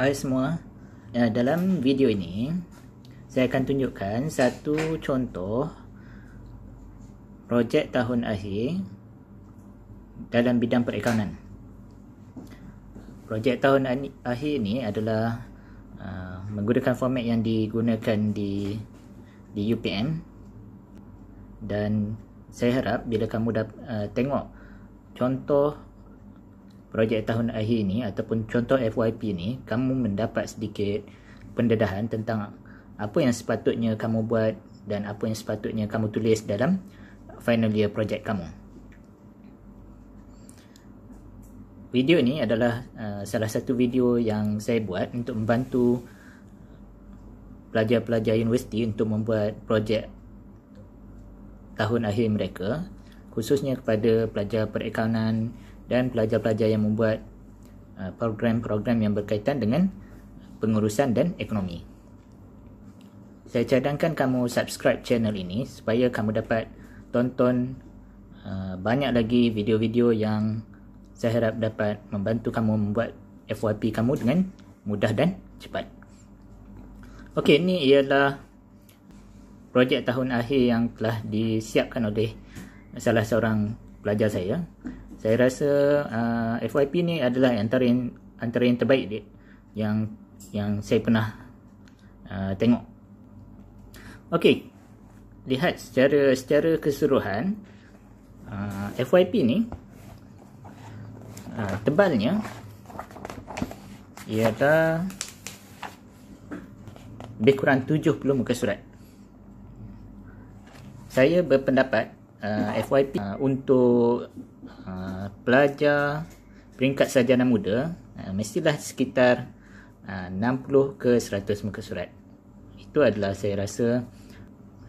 Hai semua, dalam video ini saya akan tunjukkan satu contoh projek tahun akhir dalam bidang perikanan. Projek tahun akhir ini adalah menggunakan format yang digunakan di UPM, dan saya harap bila kamu dah tengok contoh projek tahun akhir ini ataupun contoh FYP ini, kamu mendapat sedikit pendedahan tentang apa yang sepatutnya kamu buat dan apa yang sepatutnya kamu tulis dalam final year projek kamu. Video ini adalah salah satu video yang saya buat untuk membantu pelajar-pelajar universiti untuk membuat projek tahun akhir mereka, khususnya kepada pelajar perikanan dan pelajar-pelajar yang membuat program-program yang berkaitan dengan pengurusan dan ekonomi. Saya cadangkan kamu subscribe channel ini supaya kamu dapat tonton banyak lagi video-video yang saya harap dapat membantu kamu membuat FYP kamu dengan mudah dan cepat. Okey, ini ialah projek tahun akhir yang telah disiapkan oleh salah seorang pelajar saya. Saya rasa FYP ni adalah antara yang terbaik dia yang saya pernah tengok. Okey, lihat secara keseluruhan FYP ni tebalnya ialah lebih kurang 70 muka surat. Saya berpendapat FYP untuk pelajar peringkat sarjana muda mestilah sekitar 60 ke 100 muka surat. Itu adalah saya rasa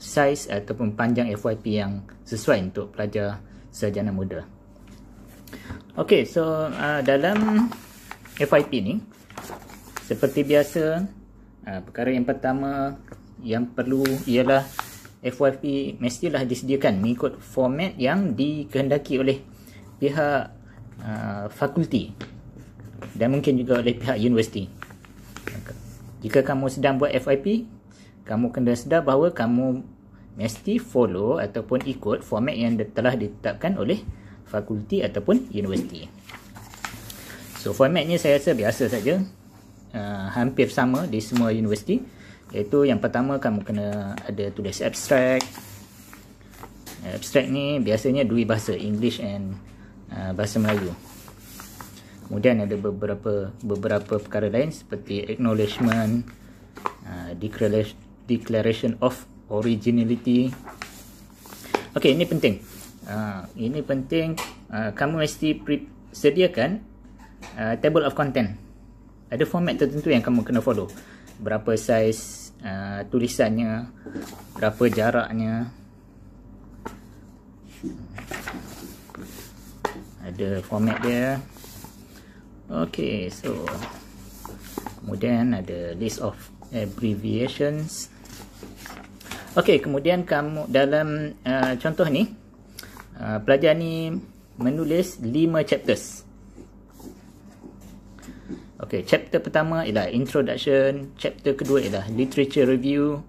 saiz ataupun panjang FYP yang sesuai untuk pelajar sarjana muda. Okey, so dalam FYP ni seperti biasa, perkara yang pertama yang perlu ialah FYP mestilah disediakan mengikut format yang dikehendaki oleh pihak fakulti dan mungkin juga oleh pihak universiti. Jika kamu sedang buat FYP, kamu kena sedar bahawa kamu mesti follow ataupun ikut format yang telah ditetapkan oleh fakulti ataupun universiti. So formatnya saya rasa biasa saja, hampir sama di semua universiti, iaitu yang pertama kamu kena ada tulis abstract. Abstract ni biasanya dui bahasa, English and bahasa Melayu. Kemudian ada beberapa perkara lain seperti acknowledgement, declaration of originality. Okey, ini penting. Kamu mesti sediakan table of content. Ada format tertentu yang kamu kena follow. Berapa saiz tulisannya, berapa jaraknya. Ada format dia. Okey, so kemudian ada list of abbreviations. Okey, kemudian kamu dalam contoh ni pelajar ni menulis 5 chapters. Okey, chapter pertama ialah introduction, chapter kedua ialah literature review,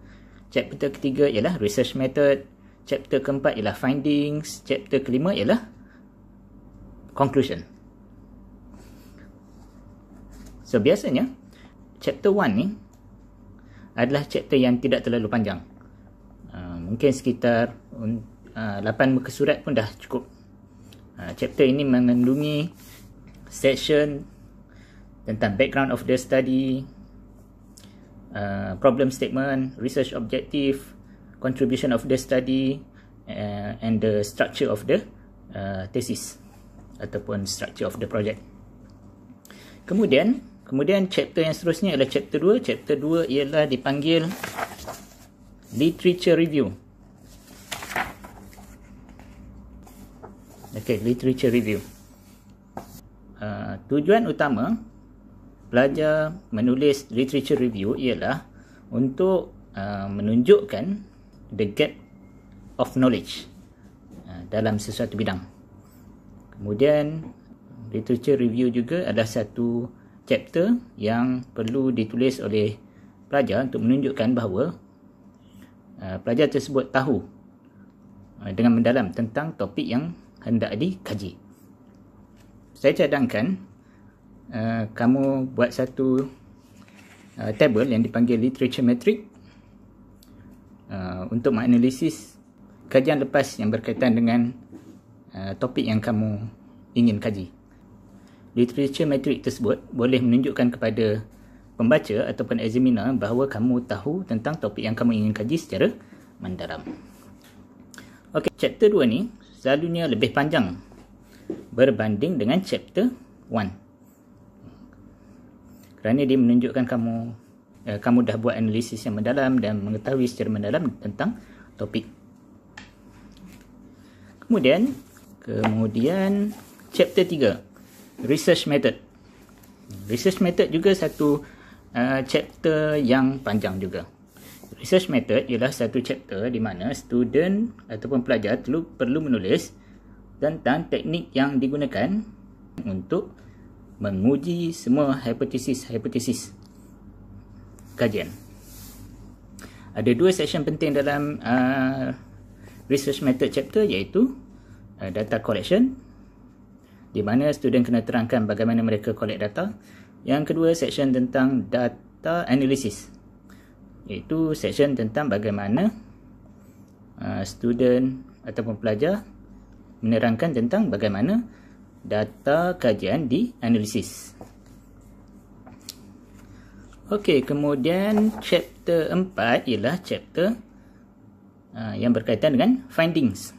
chapter ketiga ialah research method, chapter keempat ialah findings, chapter kelima ialah conclusion. So biasanya chapter 1 ni adalah chapter yang tidak terlalu panjang. Mungkin sekitar 8 muka surat pun dah cukup. Chapter ini mengandungi section tentang background of the study, problem statement, research objective, contribution of the study, and the structure of the thesis ataupun structure of the project. Kemudian chapter yang seterusnya ialah chapter 2. Chapter 2 ialah dipanggil literature review. Okey, literature review. Tujuan utama pelajar menulis literature review ialah untuk menunjukkan the gap of knowledge dalam sesuatu bidang. Kemudian literature review juga adalah satu chapter yang perlu ditulis oleh pelajar untuk menunjukkan bahawa pelajar tersebut tahu dengan mendalam tentang topik yang hendak dikaji. Saya cadangkan kamu buat satu table yang dipanggil literature metric untuk menganalisis kajian lepas yang berkaitan dengan topik yang kamu ingin kaji. Literature metric tersebut boleh menunjukkan kepada pembaca ataupun examiner bahawa kamu tahu tentang topik yang kamu ingin kaji secara mendalam. Okey, chapter 2 ni selalunya lebih panjang berbanding dengan chapter 1. Kerana dia menunjukkan kamu dah buat analisis yang mendalam dan mengetahui secara mendalam tentang topik. Kemudian chapter 3, research method. Research method juga satu chapter yang panjang juga. Research method ialah satu chapter di mana student ataupun pelajar perlu menulis tentang teknik yang digunakan untuk menguji semua hipotesis-hipotesis kajian. Ada dua section penting dalam research method chapter, iaitu data collection, di mana student kena terangkan bagaimana mereka collect data. Yang kedua, section tentang data analysis, iaitu section tentang bagaimana student ataupun pelajar menerangkan tentang bagaimana data kajian dianalisis. Okey, kemudian chapter 4 ialah chapter yang berkaitan dengan findings.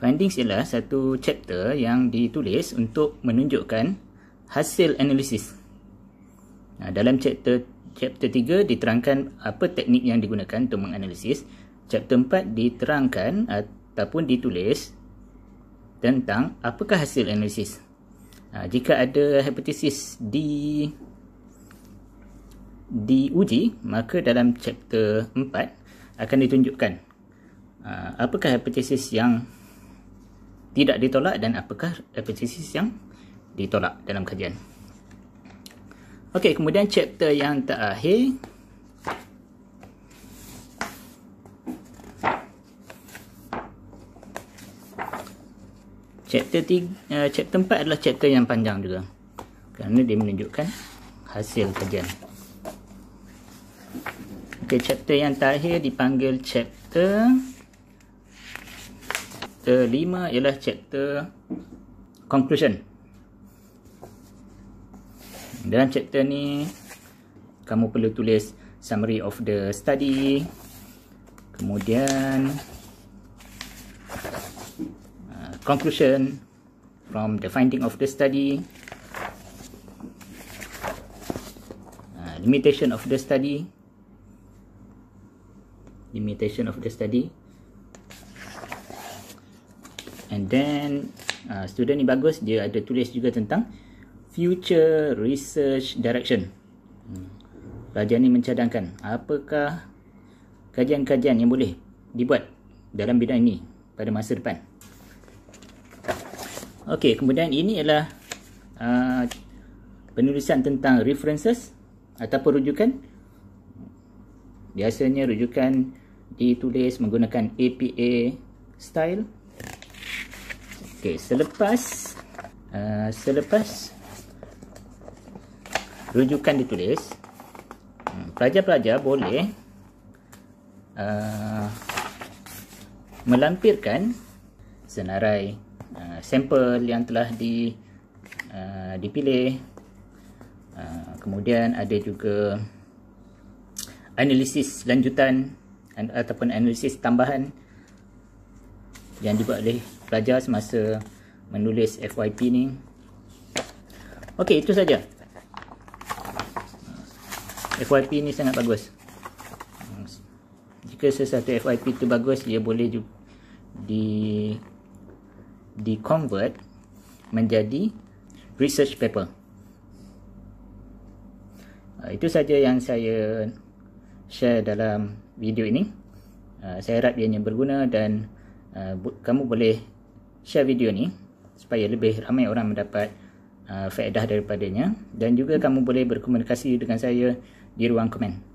Findings ialah satu chapter yang ditulis untuk menunjukkan hasil analisis. Dalam chapter 3 diterangkan apa teknik yang digunakan untuk menganalisis. Chapter 4 diterangkan ataupun ditulis tentang apakah hasil analisis. Jika ada hipotesis diuji, maka dalam chapter 4 akan ditunjukkan apakah hipotesis yang tidak ditolak dan apakah hipotesis yang ditolak dalam kajian. Okey, kemudian chapter yang terakhir chapter 4 adalah chapter yang panjang juga kerana dia menunjukkan hasil kajian. Okey, chapter yang terakhir dipanggil chapter 5 ialah chapter conclusion. Dalam chapter ni kamu perlu tulis summary of the study, kemudian conclusion from the finding of the study, limitation of the study. And then student ni bagus, dia ada tulis juga tentang future research direction. Pelajar ni mencadangkan apakah kajian-kajian yang boleh dibuat dalam bidang ini pada masa depan. Okey, kemudian ini ialah penulisan tentang references ataupun rujukan. Biasanya rujukan ditulis menggunakan APA Style. Okey, selepas rujukan ditulis, pelajar-pelajar boleh melampirkan senarai sampel yang telah dipilih. Kemudian ada juga analisis lanjutan ataupun analisis tambahan yang dibuat oleh pelajar semasa menulis FYP ni. Okey, itu saja. FYP ni sangat bagus. Jika sesuatu FYP tu bagus, dia boleh di-convert menjadi research paper. Itu saja yang saya share dalam video ini. Saya harap ianya berguna dan kamu boleh share video ni supaya lebih ramai orang mendapat faedah daripadanya, dan juga kamu boleh berkomunikasi dengan saya di ruang komen.